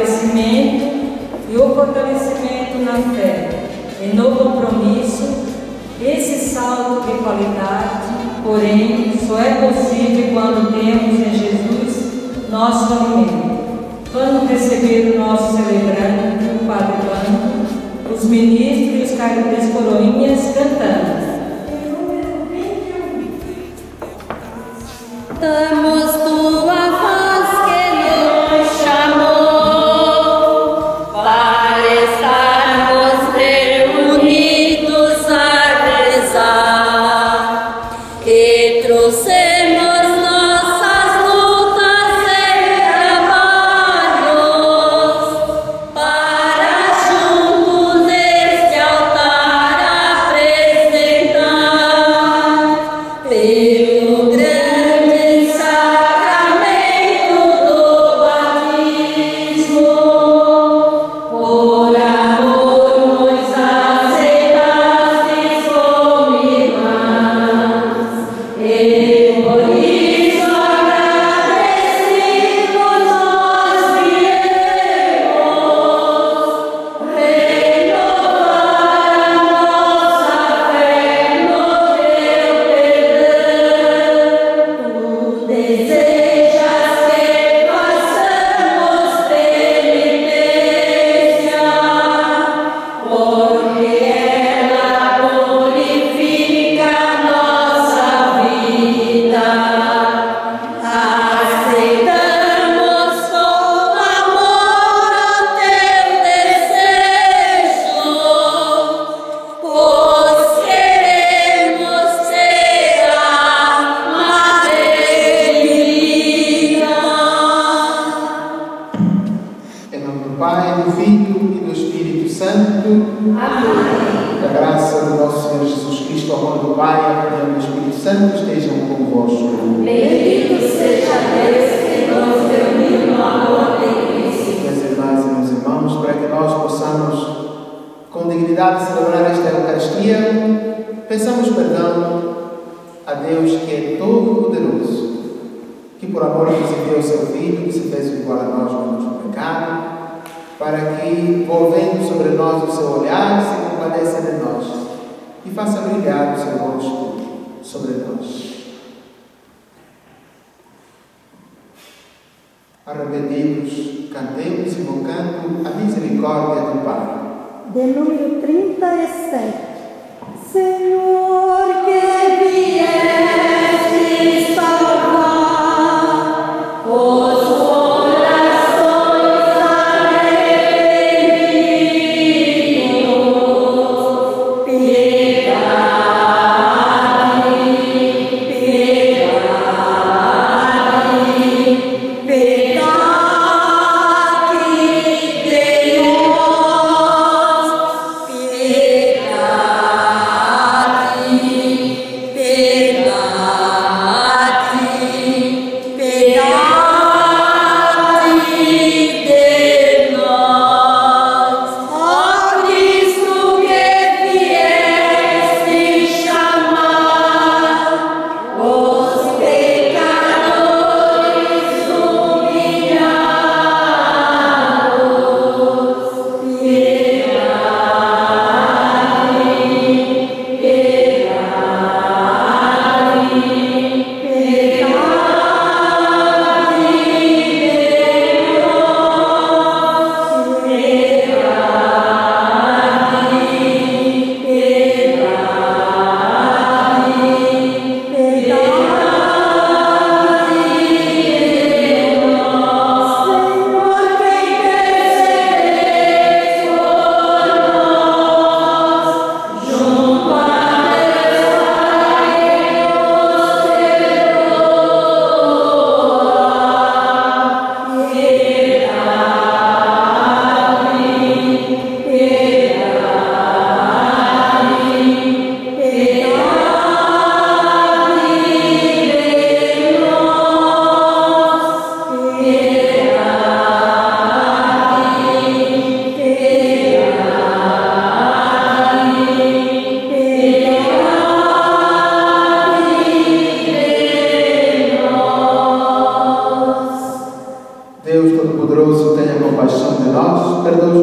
fortalecimento e o fortalecimento na fé e no compromisso, esse salto de qualidade, porém, só é possível quando temos em Jesus nosso alimento. Quando receber o nosso celebrante, o Padre Bantu, os ministros e os coroinhas cantando. Cantamos tua voz que nos chamou para estarmos reunidos a rezar e trouxemos nossas lutas e trabalhos para juntos neste altar apresentar pelo grande.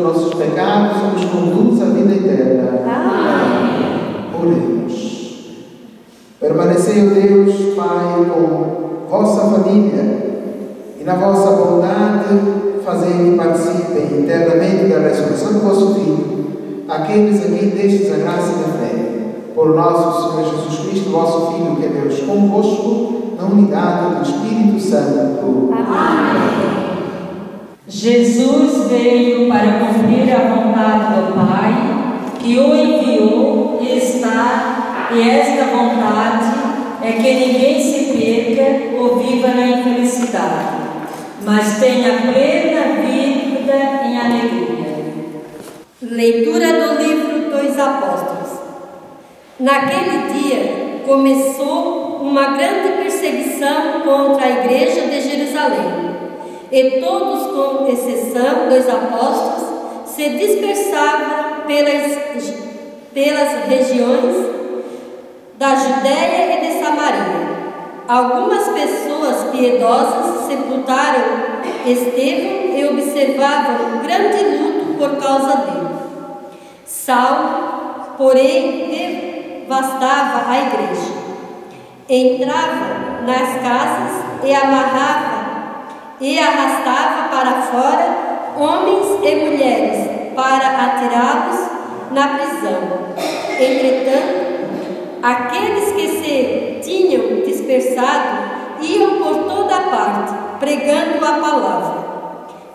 perdoa nossos pecados e nos conduz à vida eterna. Amém. Oremos. Permanecei, ó Deus, Pai, com vossa família e na vossa bondade fazei que participem eternamente da ressurreição do vosso Filho, aqueles a quem destes a graça da fé. Por nosso Senhor Jesus Cristo, vosso Filho, que é Deus convosco, na unidade do Espírito Santo. Amém. Jesus veio para cumprir a vontade do Pai, que o enviou e esta vontade é que ninguém se perca ou viva na infelicidade, mas tenha plena vida em alegria. Leitura do livro dos Apóstolos. Naquele dia começou uma grande perseguição contra a igreja de Jerusalém, e todos, com exceção dos apóstolos, se dispersavam pelas regiões da Judéia e de Samaria. Algumas pessoas piedosas sepultaram Estevão e observavam um grande luto por causa dele. Saulo, porém, devastava a igreja. Entrava nas casas e arrastava para fora homens e mulheres para atirá-los na prisão. Entretanto, aqueles que se tinham dispersado iam por toda parte, pregando a palavra.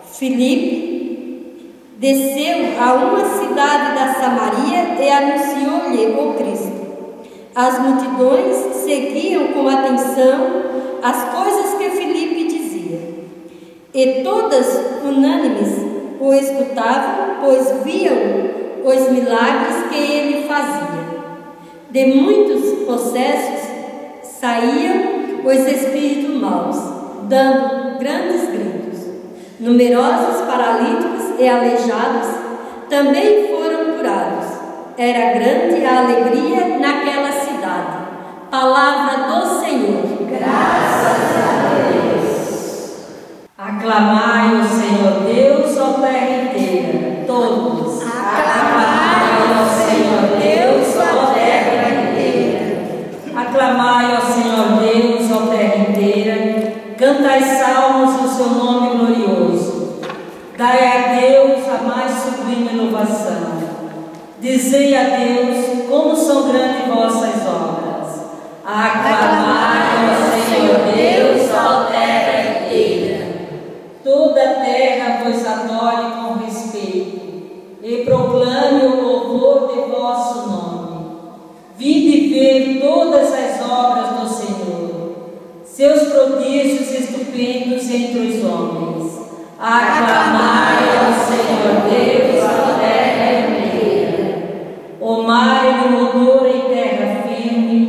Felipe desceu a uma cidade da Samaria e anunciou-lhe o Cristo. As multidões seguiam com atenção as coisas que Felipe dizia, e todas unânimes o escutavam, pois viam os milagres que ele fazia. De muitos possessos saíam os espíritos maus, dando grandes gritos. Numerosos paralíticos e aleijados também foram curados. Era grande a alegria naquela cidade. Palavra do Senhor. Graças a Deus. Aclamai o Senhor Deus, ó terra inteira, todos. Aclamai o Senhor Deus, ó terra inteira. Aclamai o Senhor Deus, ó terra inteira. Cantai salmos do seu nome glorioso. Dai a Deus a mais sublime inovação. Dizei a Deus como são grandes vossas obras. Aclamai o Senhor Deus, ó terra inteira. Toda a terra vos adore com respeito e proclame o louvor de vosso nome. Vinde ver todas as obras do Senhor, seus prodígios estupendos entre os homens. Aclamai ao Senhor Deus, a terra inteira. Omai no motor em terra firme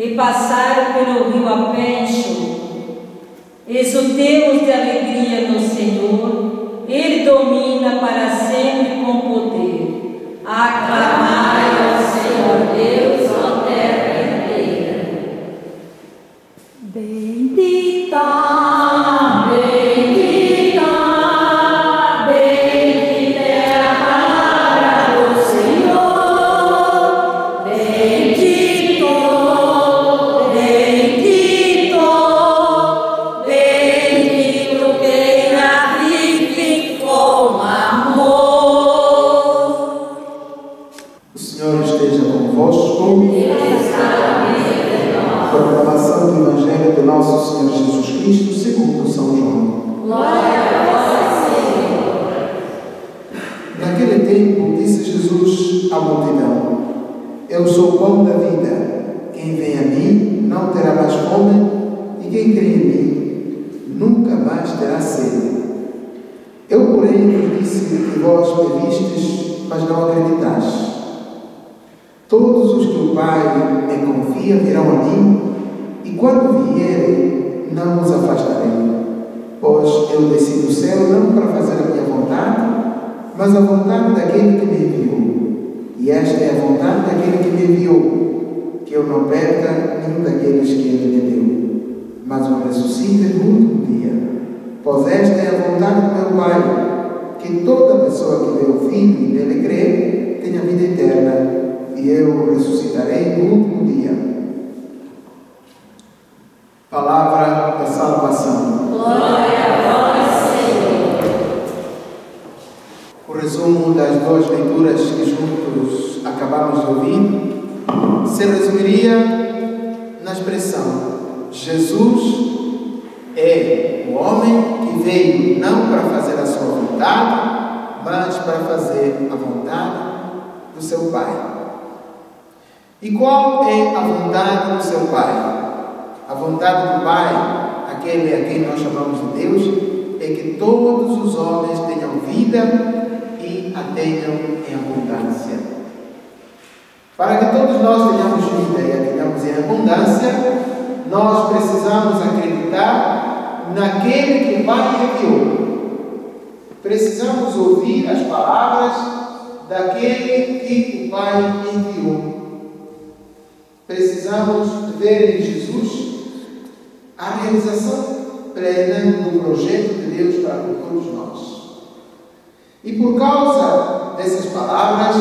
e passaram pelo rio a pé enxuto. Exultemos de alegria no Senhor, Ele domina para sempre com poder. Aclamai ao Senhor Deus, ó terra inteira. que toda pessoa que vê o Filho e nele crê, tenha vida eterna, e eu ressuscitarei no último dia. Palavra da salvação. Glória a vós, Senhor. O resumo das duas leituras que juntos acabamos de ouvir se resumiria na expressão: Jesus é o homem que veio não para fazer a sua vontade, mas para fazer a vontade do seu Pai. E qual é a vontade do seu Pai? A vontade do Pai, aquele a quem nós chamamos de Deus, é que todos os homens tenham vida e a tenham em abundância. Para que todos nós tenhamos vida e a tenhamos em abundância, nós precisamos acreditar naquele que o Pai enviou. Precisamos ouvir as palavras daquele que o Pai enviou. Precisamos ver em Jesus a realização plena do projeto de Deus para com todos nós. E por causa dessas palavras,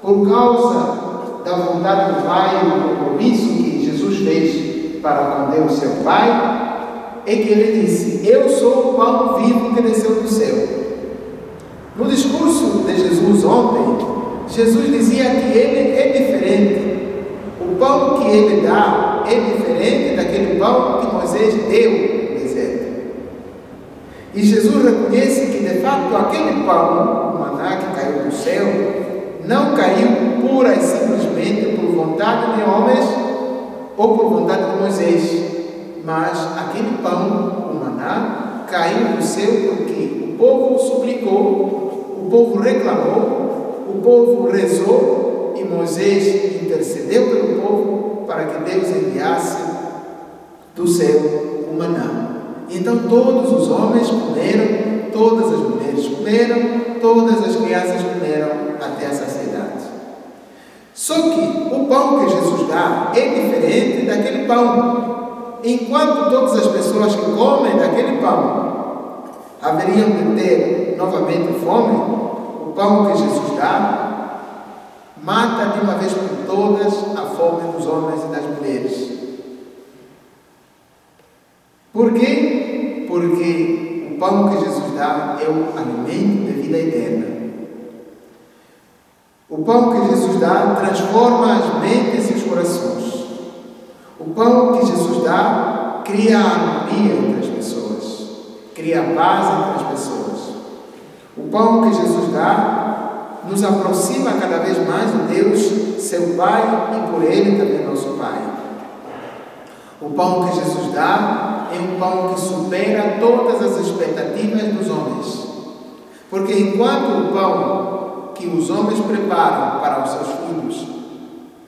por causa da vontade do Pai e do compromisso que Jesus fez para com Deus, seu Pai, é que ele disse: eu sou o pão vivo que desceu do céu. No discurso de Jesus ontem, Jesus dizia que ele é diferente. O pão que ele dá é diferente daquele pão que Moisés deu no deserto. E Jesus reconhece que, de fato, aquele pão, o maná que caiu do céu, não caiu pura e simplesmente por vontade de homens ou por vontade de Moisés. Mas aquele pão, o maná, caiu do céu porque o povo suplicou, o povo reclamou, o povo rezou, e Moisés intercedeu pelo povo para que Deus enviasse do céu o maná. Então todos os homens comeram, todas as mulheres comeram, todas as crianças comeram até a saciedade. Só que o pão que Jesus dá é diferente daquele pão. Enquanto todas as pessoas que comem daquele pão haveriam de ter novamente fome, o pão que Jesus dá mata de uma vez por todas a fome dos homens e das mulheres. Por quê? Porque o pão que Jesus dá é o alimento da vida eterna. O pão que Jesus dá transforma as mentes e os corações. O pão que Jesus dá cria harmonia entre as pessoas, cria paz entre as pessoas. O pão que Jesus dá nos aproxima cada vez mais de Deus, seu Pai, e por Ele também nosso Pai. O pão que Jesus dá é um pão que supera todas as expectativas dos homens. Porque enquanto o pão que os homens preparam para os seus filhos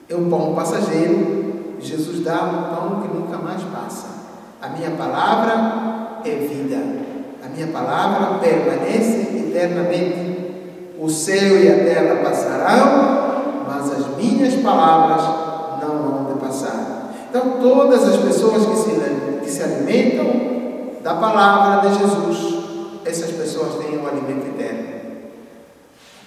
é um pão passageiro, Jesus dá um pão que nunca mais passa. A minha palavra é vida. A minha palavra permanece eternamente. O céu e a terra passarão, mas as minhas palavras não hão de passar. Então todas as pessoas que se alimentam da palavra de Jesus, essas pessoas têm um alimento eterno.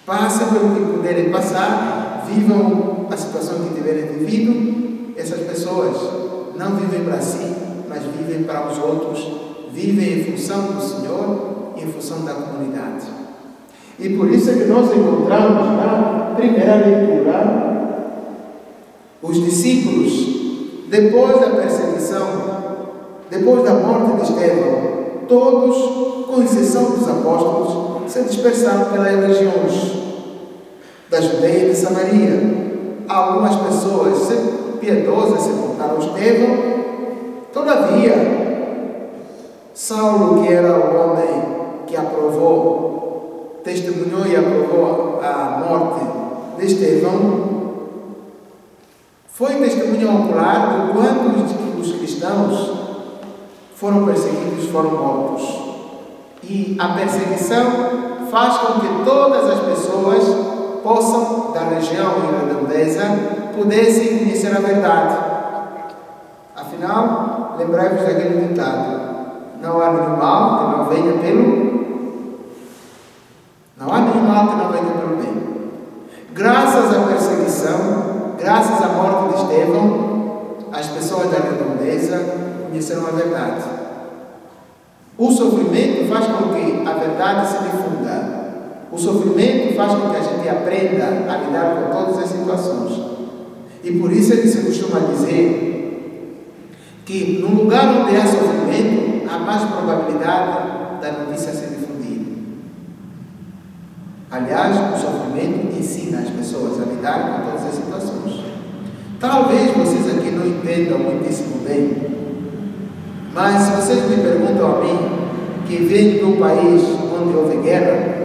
Passem pelo que puderem passar, vivam a situação que tiverem vivido. Essas pessoas não vivem para si, mas vivem para os outros, vivem em função do Senhor, em função da comunidade. E por isso é que nós encontramos na primeira leitura os discípulos, depois da perseguição, depois da morte de Estevão, todos, com exceção dos apóstolos, se dispersaram pelas regiões da Judéia e de Samaria. Algumas pessoas piedosas se voltaram a Estevão. Todavia, Saulo, que era o homem que testemunhou e aprovou a morte de Estevão, foi testemunho ocular do quanto os cristãos foram perseguidos, foram mortos. E a perseguição faz com que todas as pessoas possam, da região irlandesa, pudessem conhecer a verdade. Afinal, lembrai-vos daquele ditado: não há nenhum mal que não venha pelo Não há nenhum mal que não venha pelo bem. Graças à perseguição, graças à morte de Estevão, as pessoas da redondeza conheceram a verdade. O sofrimento faz com que a verdade se difunda. O sofrimento faz com que a gente aprenda a lidar com todas as situações. E por isso é que se costuma dizer que no lugar onde há sofrimento, há mais probabilidade da notícia se difundir. Aliás, o sofrimento ensina as pessoas a lidar com todas as situações. Talvez vocês aqui não entendam muitíssimo bem, mas se vocês me perguntam a mim, que vem de um país onde houve guerra,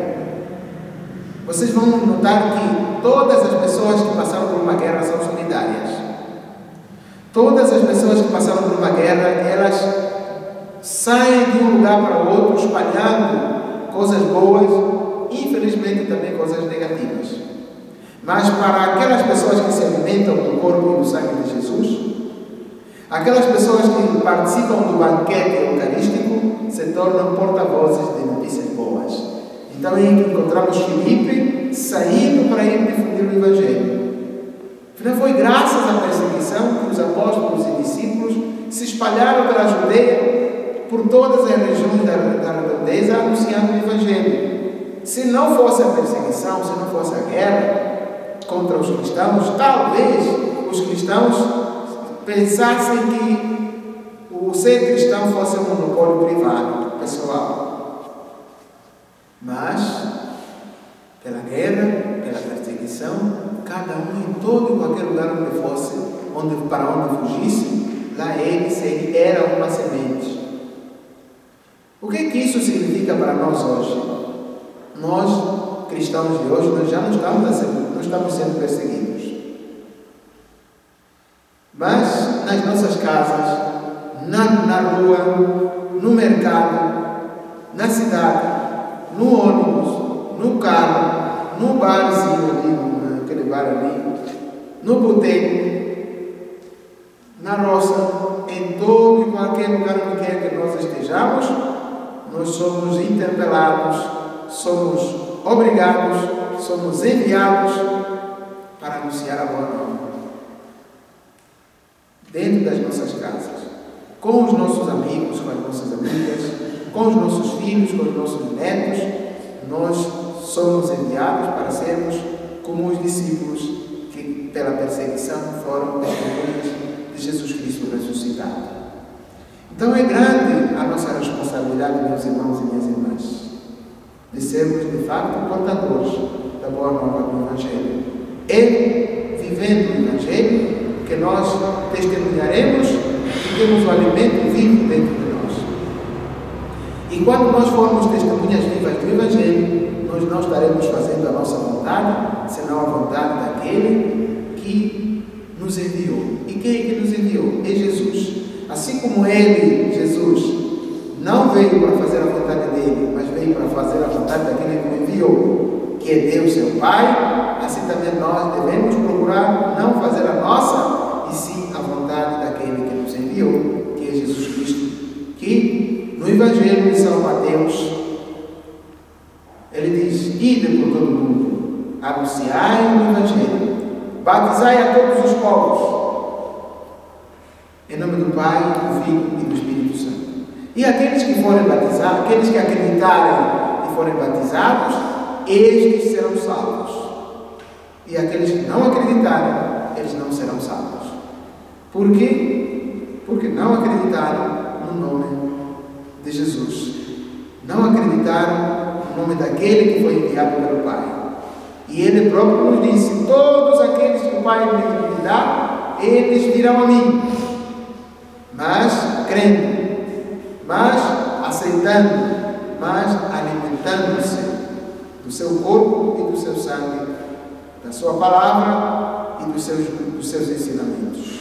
vocês vão notar que todas as pessoas que passaram por uma guerra são solidárias. Todas as pessoas que passaram por uma guerra, elas saem de um lugar para o outro espalhando coisas boas, infelizmente também coisas negativas. Mas para aquelas pessoas que se alimentam do corpo e do sangue de Jesus, aquelas pessoas que participam do banquete eucarístico se tornam porta-vozes de notícias boas. Então encontramos Felipe saindo para ir difundir o Evangelho. Afinal, foi graças à perseguição que os apóstolos e discípulos se espalharam pela Judéia, por todas as regiões da redondeza, anunciando o Evangelho. Se não fosse a perseguição, se não fosse a guerra contra os cristãos, talvez os cristãos pensassem que o ser cristão fosse um monopólio privado, pessoal. Mas, pela guerra, pela perseguição, cada um em todo e qualquer lugar onde fosse, para onde fugisse, lá ele era uma semente. O que é que isso significa para nós hoje? Nós, cristãos de hoje, nós já não estamos sendo perseguidos. Mas, nas nossas casas, na rua, no mercado, na cidade, no ônibus, no carro, no barzinho ali, naquele bar ali, no boteco, na roça, em todo e qualquer lugar onde quer que nós estejamos, nós somos interpelados, somos obrigados, somos enviados para anunciar a boa nova. Dentro das nossas casas, com os nossos amigos, com as nossas amigas, com os nossos filhos, com os nossos netos, nós somos enviados para sermos como os discípulos que, pela perseguição, foram testemunhas de Jesus Cristo ressuscitado. Então é grande a nossa responsabilidade, meus irmãos e minhas irmãs, de sermos, de fato, portadores da boa nova do Evangelho. É vivendo o Evangelho que nós testemunharemos e temos o alimento vivo dentro de nós. E quando nós formos testemunhas vivas do Evangelho, nós não estaremos fazendo a nossa vontade, senão a vontade daquele que nos enviou. E quem é que nos enviou? É Jesus. Assim como ele, Jesus, não veio para fazer a vontade dele, mas veio para fazer a vontade daquele que o enviou, que é Deus, seu Pai, assim também nós devemos procurar não fazer a nossa, e sim a vontade daquele que nos enviou, que é Jesus Cristo, que no Evangelho de São Mateus, ele diz: ide por todo o mundo, anunciai o Evangelho, batizai a todos os povos, em nome do Pai, do Filho e do Espírito Santo. E aqueles que forem batizados, aqueles que acreditarem e forem batizados, estes serão salvos. E aqueles que não acreditarem, eles não serão salvos. Por quê? Porque não acreditaram no nome de Jesus, não acreditaram no nome daquele que foi enviado pelo Pai. E ele próprio nos disse: todos aqueles que o Pai me dá, eles virão a mim, mas crendo, mas aceitando, mas alimentando-se do seu corpo e do seu sangue, da sua palavra e dos seus ensinamentos.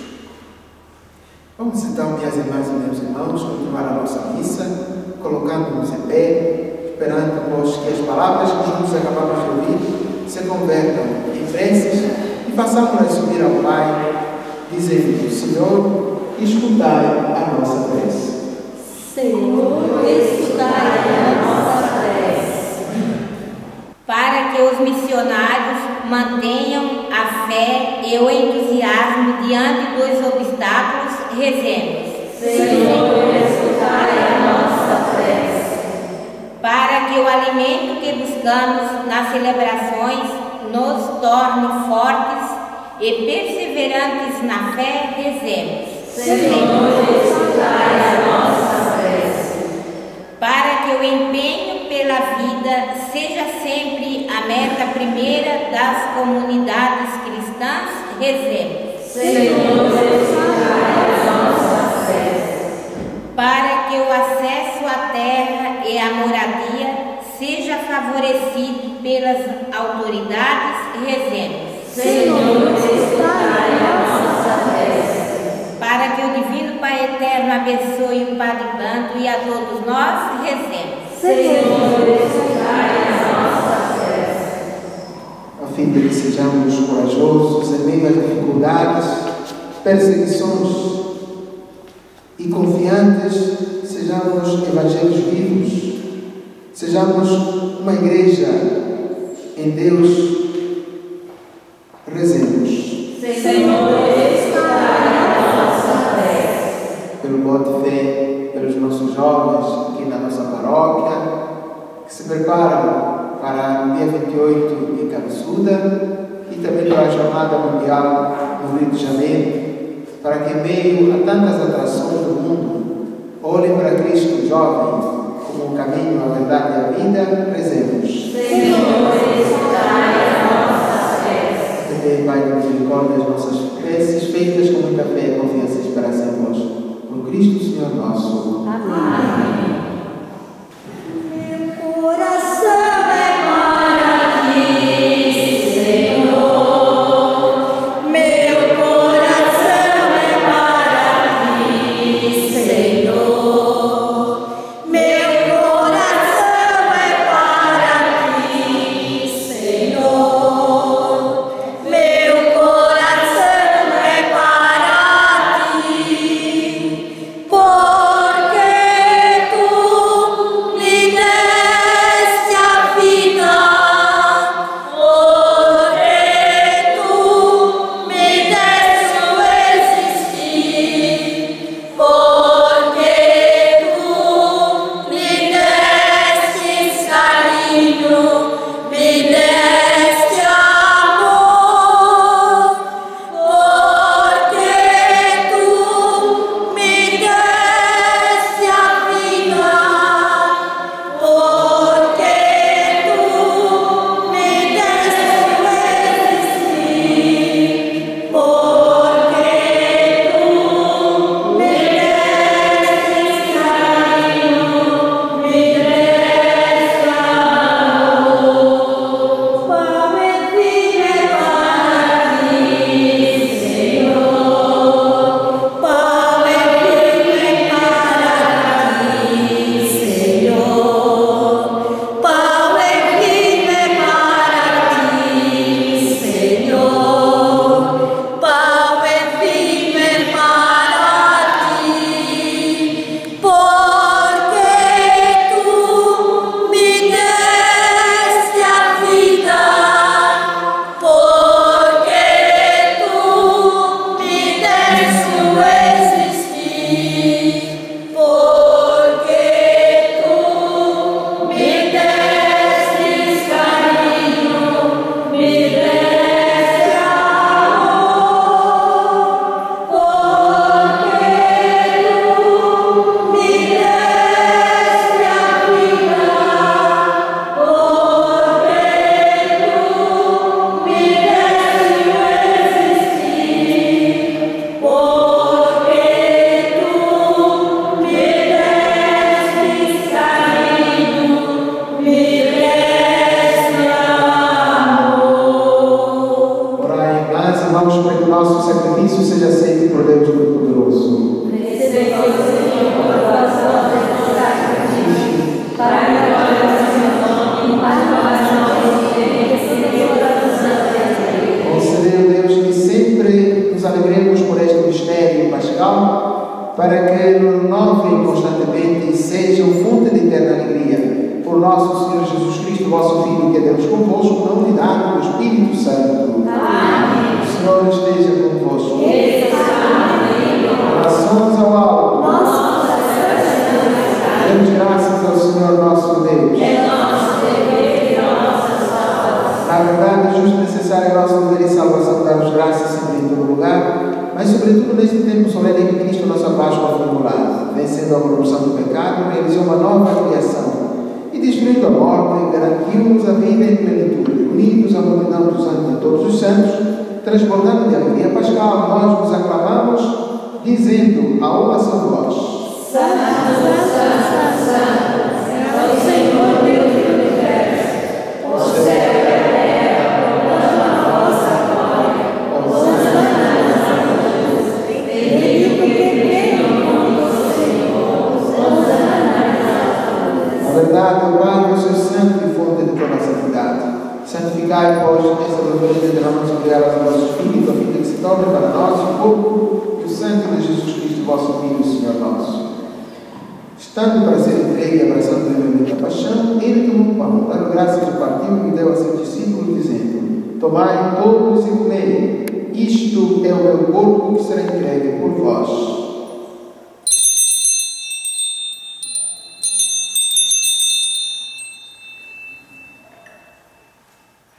Vamos então, minhas irmãs e meus irmãos, continuar a nossa missa, colocando-nos em pé, esperando, pois, que as palavras que juntos acabamos de ouvir se convertam em preces e façamos-nos subir ao Pai, dizendo: Senhor, escutai a nossa prece. Senhor, escutai a nossa prece. para que os missionários mantenham a fé e o entusiasmo diante dos obstáculos, rezemos. Senhor, escutai a nossa prece. Para que o alimento que buscamos nas celebrações nos torne fortes e perseverantes na fé, rezemos. Senhor, escutai a nossa prece. Para que o empenho pela vida seja sempre a meta primeira das comunidades cristãs, rezemos. Senhor, escutai a nossa prece. Para que o acesso à terra e à moradia seja favorecido pelas autoridades, rezemos. Senhor, escutai a nossa prece. Para que o Divino Pai Eterno abençoe o Padre Bantu e a todos nós, rezemos. Senhor, escutai a nossa prece. A fim de que sejamos corajosos em meio às dificuldades, perseguições e confiantes, sejamos evangelhos vivos, sejamos uma igreja em Deus. Rezemos. Senhor, escutai a nossa prece. Pelo voto de fé, pelos nossos jovens aqui na nossa paróquia, que se preparam para o dia 28 em Cabeçuda e também para a Jornada Mundial no Rio de Janeiro, para que, em meio a tantas atrações do mundo, olhem para Cristo jovem como o caminho, a verdade e a vida. Rezemos. Senhor, escutai a nossa prece. Tendei, Pai, de misericórdia as nossas preces, feitas com muita fé e confiança e esperança em vós. Por Cristo, Senhor nosso. Amém. Meu coração demora aqui, Senhor. nosso Senhor Jesus Cristo, vosso Filho, que é Deus convosco, na unidade do Espírito Santo. Amém. O Senhor esteja convosco. Orações ao alto. Demos graças ao Senhor nosso Deus. É nosso dever e nossa salvação. Na verdade, justo, necessário é nosso dever e salvação, damos graças sempre em todo lugar, mas sobretudo neste tempo solene em que Cristo, nossa Páscoa formulada, vencendo a corrupção do pecado, realizou uma nova criação. E destruindo a morte, garantiu-nos a vida em plenitude, unidos à multidão dos santos de todos os santos, transbordando de alegria pascal, nós nos aclamamos, dizendo a uma só voz: Santo, Santo, Santo, é o Senhor Deus do universo, o céu e a terra proclamam a vossa glória, Hosana nas alturas, bendito que vem o nome do Senhor, Hosana nas alturas. A verdade, o Pai, o seu santo e fonte de toda a santidade. Santificai, pois, esta doutrina de não nos criar aos nossos filhos, a vida que se torne para nós o corpo e o sangue de Jesus Cristo, vosso Filho, Senhor nosso. Estando para ser entregue e abraçando a paixão, ele tomou o pão, dando graças que partiu e deu a seus discípulos, dizendo: Tomai todos e comei, isto é o meu corpo que será entregue por vós.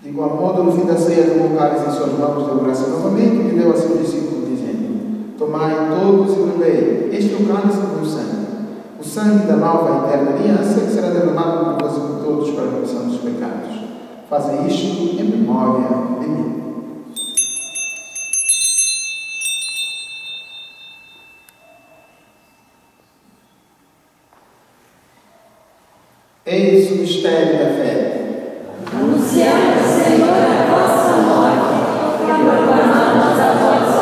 De igual modo, no fim da ceia, tomou o cálice em suas mãos, deu graça novamente e deu a seus discípulos, dizendo: Tomai todos e bebei, este é o cálice do meu sangue, o sangue da nova e eterna aliança, que será derramado por vós e por todos para a remissão dos pecados. Fazem isto em memória de mim. Eis o mistério da fé. Anunciamos, Senhor, a vossa morte e proclamamos a vossa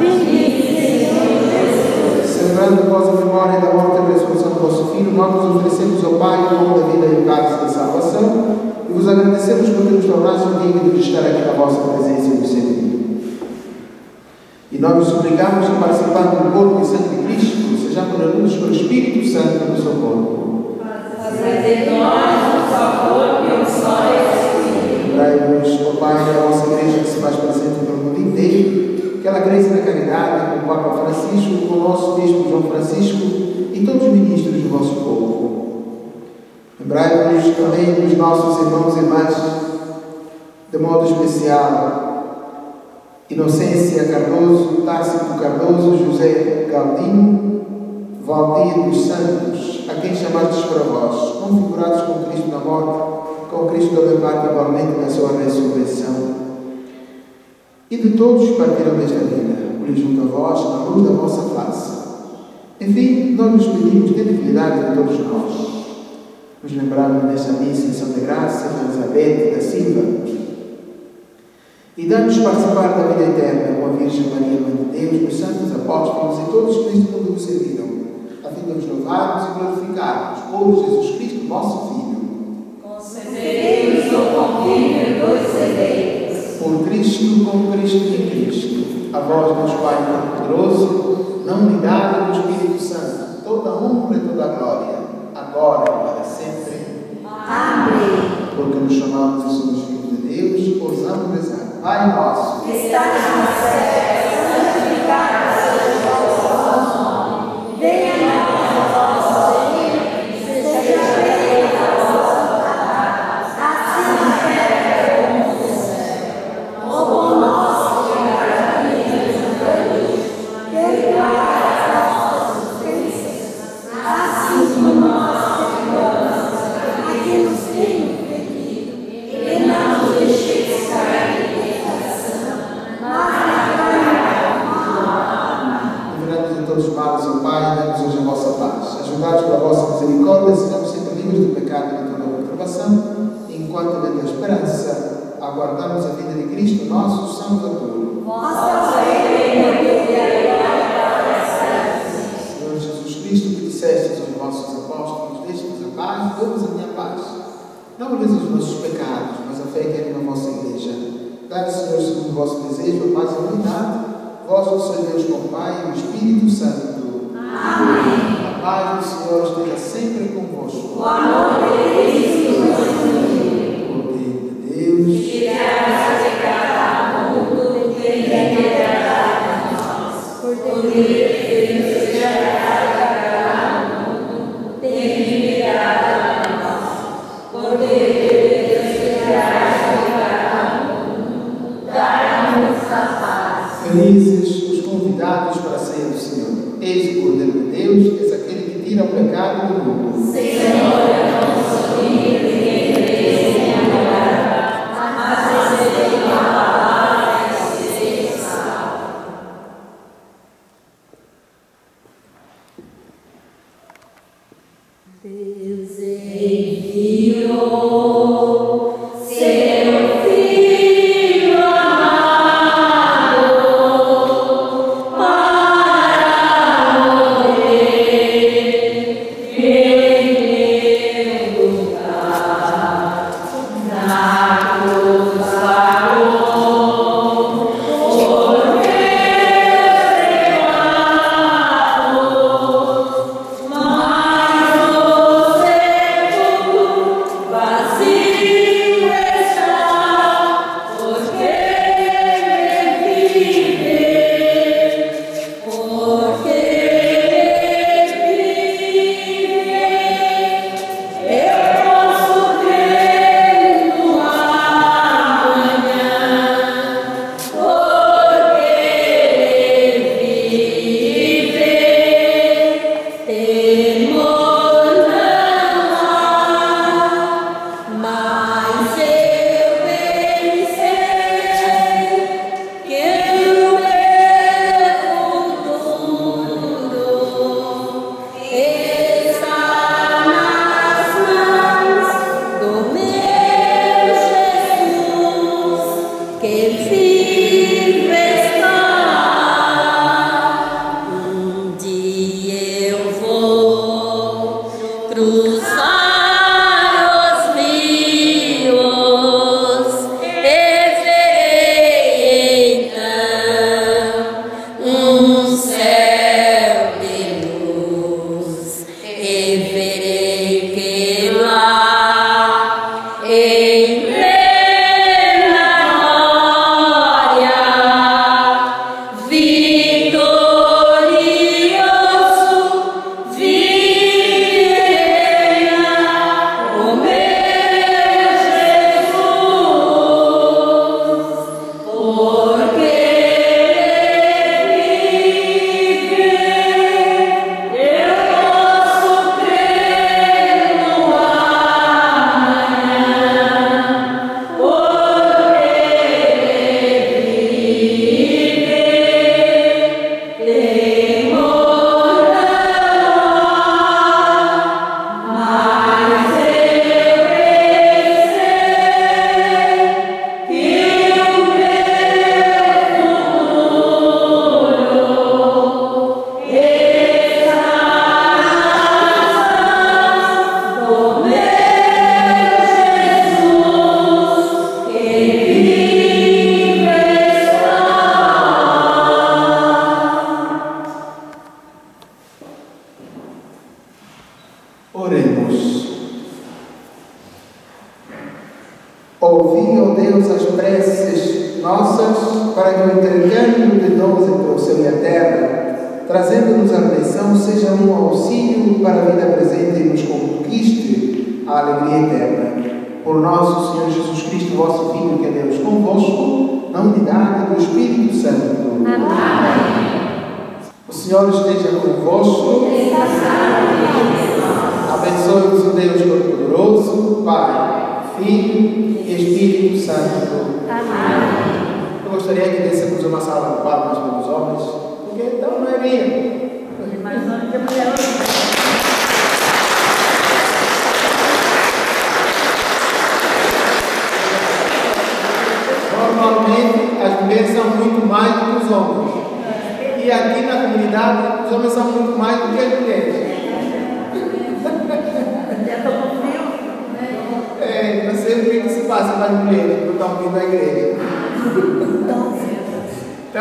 ressurreição. Bendito, Senhor Jesus. Celebrando a vossa memória da morte e ressurreição do vosso Filho, nós vos oferecemos ao Pai o dom da vida e o cálice da salvação e vos agradecemos por termos tornado digno de estar aqui na vossa presença e no servir. E nós vos suplicamos que, participando do corpo e sangue de Cristo, sejamos unidos pelo Espírito Santo no seu corpo. Fazei de nós Lembrai-vos, ó Pai, da nossa igreja que se faz presente pelo mundo inteiro, que ela cresça na caridade com o Papa Francisco, com o nosso Bispo João Francisco e todos os ministros do vosso povo. Lembrai-vos também dos nossos irmãos e irmãs, de modo especial, Inocência Cardoso, Tácito Cardoso, José Galdino, Valdir dos Santos, a quem chamastes para vós, configurados com Cristo na morte, com Cristo da verdade igualmente na sua ressurreição. E de todos que partiram desta vida, olhe junto a vós, na luz da vossa face. Enfim, nós nos pedimos de dignidade de todos nós. Nos lembramos desta missa em São de Graça, Elizabeth da Silva. E damos participar da vida eterna com a Virgem Maria, Mãe de Deus, os santos apóstolos e todos que neste mundo nos serviram, a fim de nos louvarmos e glorificarmos por Jesus Cristo, vosso Filho. Concedei-nos o convívio dos eleitos. Por Cristo, com Cristo e Cristo, a vós, nosso Pai Todo-Poderoso, na unidade do Espírito Santo, toda a honra e toda a glória, agora e para sempre. Amém. Porque nos chamamos e somos filhos de Deus, ousamos rezar. Pai nosso, que estás no céu, santificado seja o vosso nome. Venha vosso Senhor Deus com o Pai e o Espírito Santo. Amém. paz do Senhor esteja sempre convosco. O amor de Cristo nos uniu. O poder de Deus que graça de cada mundo tem que agradar a nós. O poder de Deus que agrada a cada mundo tem que agradar a nós. O poder de Deus que graça de cada mundo dá-nos a paz. Felizes os convidados para a ceia do Senhor. Eis o Cordeiro de Deus, és aquele que tira o pecado do mundo. Senhor, então,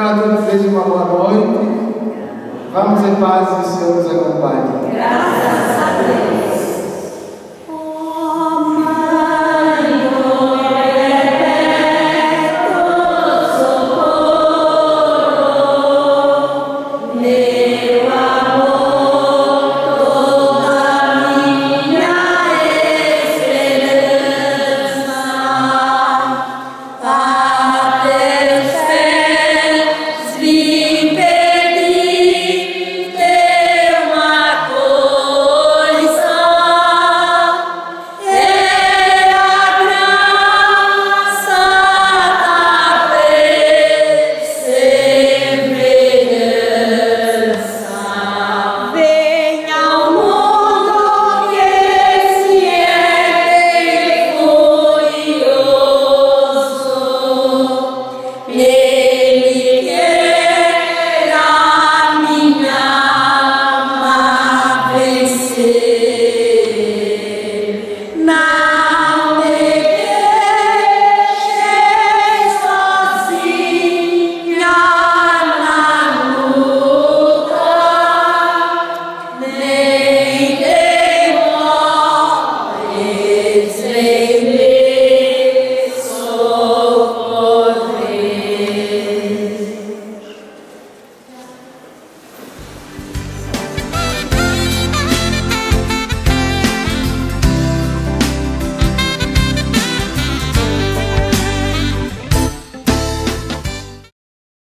a todos vocês uma boa noite. Vamos em paz e o Senhor nos acompanhe. Graças a Deus.